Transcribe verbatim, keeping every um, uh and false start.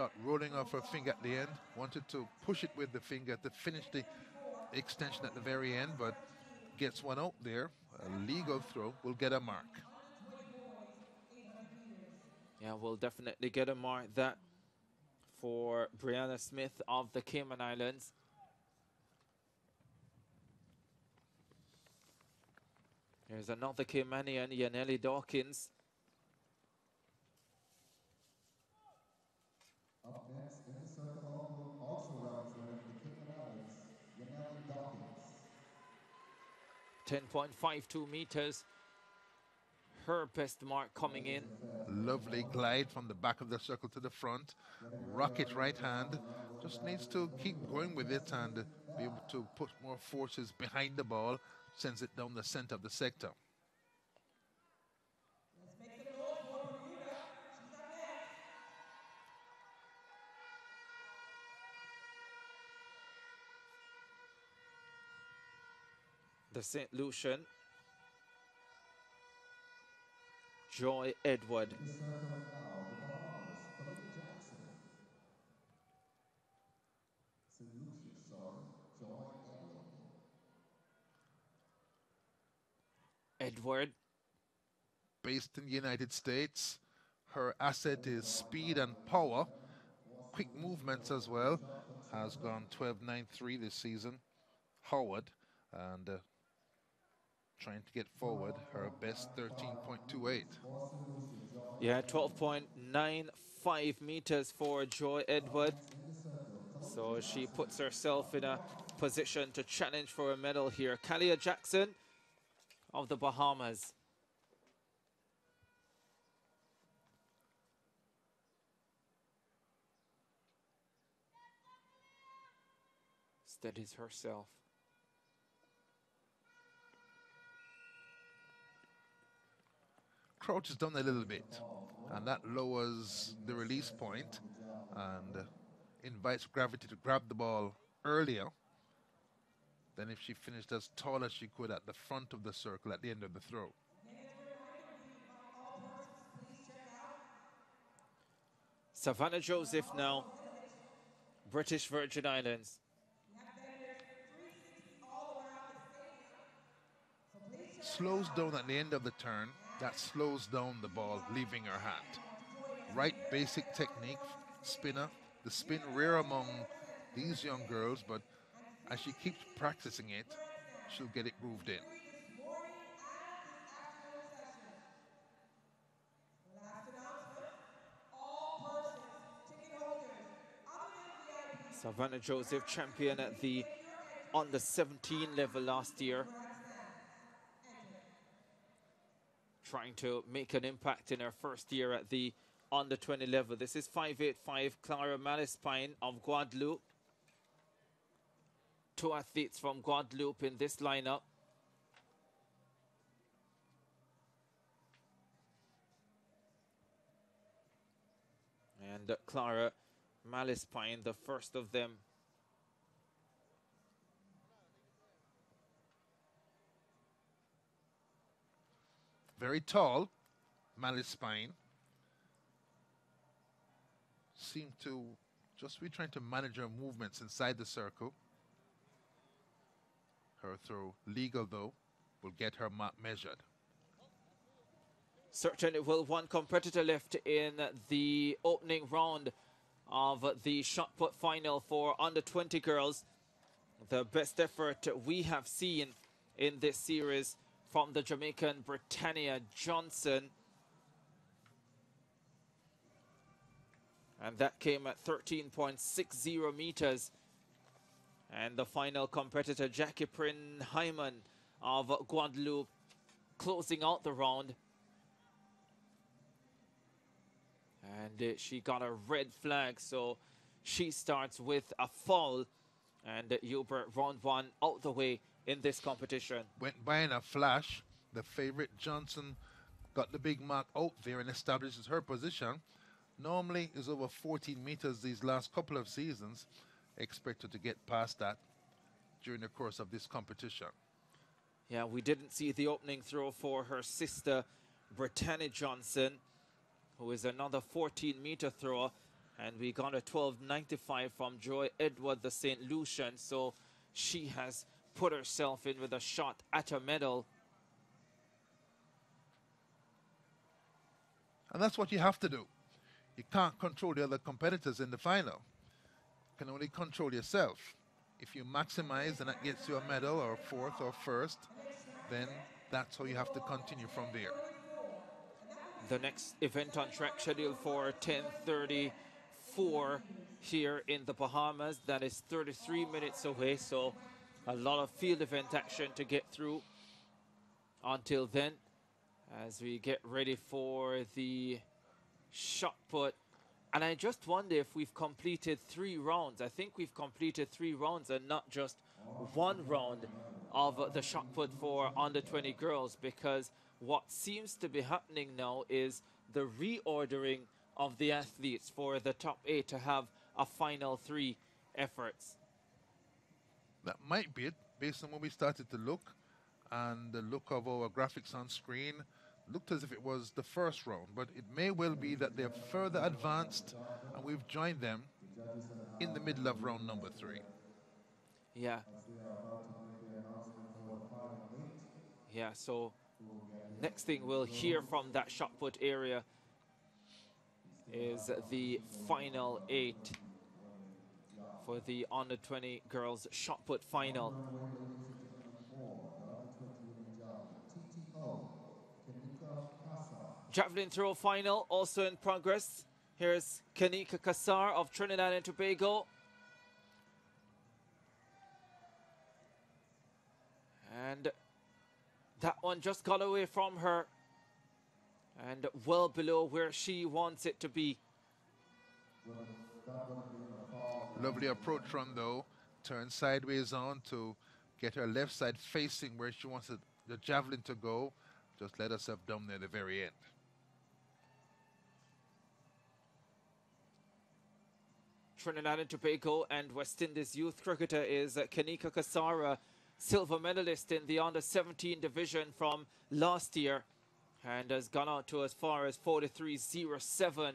start rolling off her finger at the end. Wanted to push it with the finger to finish the extension at the very end, but gets one out there. A legal throw will get a mark. Yeah, we'll definitely get a mark that for Brianna Smith of the Cayman Islands. Here's another Caymanian, Yanely Dawkins. Up next in the circle, also representing the Cayman Islands, Yanely Dawkins. ten point five two meters. Her best mark coming in. Lovely glide from the back of the circle to the front. Rocket right hand. Just needs to keep going with it and be able to put more forces behind the ball. Sends it down the center of the sector. The Saint Lucian, Joy Edward. Edward. Based in the United States, her asset is speed and power. Quick movements as well. Has gone twelve nine three this season. Howard, and uh, trying to get forward, her best thirteen point two eight. Yeah, twelve point nine five meters for Joy Edward. So she puts herself in a position to challenge for a medal here. Kalia Jackson of the Bahamas. Steadies herself. Crouches down a little bit, and that lowers the release point and uh, invites gravity to grab the ball earlier than if she finished as tall as she could at the front of the circle at the end of the throw. Savannah Joseph now, British Virgin Islands. Slows down at the end of the turn. That slows down the ball, leaving her hand. Right basic technique, spinner. The spin rare among these young girls, but as she keeps practicing it, she'll get it grooved in. Savannah Joseph, champion at the under seventeen level last year. Trying to make an impact in her first year at the under twenty level. This is five eight five, Clara Malispine of Guadeloupe. Two athletes from Guadeloupe in this lineup. And uh, Clara Malispine, the first of them. Very tall, Malispine. Seemed to just be trying to manage her movements inside the circle. Her throw, legal though, will get her mark measured. Certainly will. One competitor left in the opening round of the shot put final for under twenty girls. The best effort we have seen in this series from the Jamaican Britannia Johnson. And that came at thirteen point six zero meters. And the final competitor, Jackie Prin Hyman of Guadeloupe, closing out the round. And uh, she got a red flag, so she starts with a foul. And uh, Hubert, round one, out the way in this competition. Went by in a flash. The favorite, Johnson, got the big mark out there and establishes her position. Normally is over fourteen meters these last couple of seasons. Expected to get past that during the course of this competition. Yeah, we didn't see the opening throw for her sister, Brittany Johnson, who is another fourteen meter thrower, And we got a twelve ninety-five from Joy Edward, the Saint Lucian. So she has put herself in with a shot at a medal. And that's what you have to do. You can't control the other competitors in the final. You can only control yourself. If you maximize and that gets you a medal or fourth or first, then that's how you have to continue from there. The next event on track scheduled for ten thirty-four here in the Bahamas. That is thirty-three minutes away, so a lot of field event action to get through until then, as we get ready for the shot put. And I just wonder if we've completed three rounds. I think we've completed three rounds and not just one round of uh, the shot put for under twenty girls, because what seems to be happening now is the reordering of the athletes for the top eight to have a final three efforts. That might be it, based on when we started to look, and the look of our graphics on screen looked as if it was the first round, but it may well be that they're further advanced and we've joined them in the middle of round number three. Yeah. Yeah, so next thing we'll hear from that shot put area is the final eight for the under twenty girls shot put final. Javelin throw final also in progress. Here's Kanika Kasara of Trinidad and Tobago. And that one just got away from her and well below where she wants it to be. Lovely approach run though. Turn sideways on to get her left side facing where she wants the javelin to go. Just let herself down there at the very end. Trinidad and Tobago and West Indies youth cricketer is uh, Kanika Kasara, silver medalist in the under seventeen division from last year, and has gone out to as far as forty-three oh seven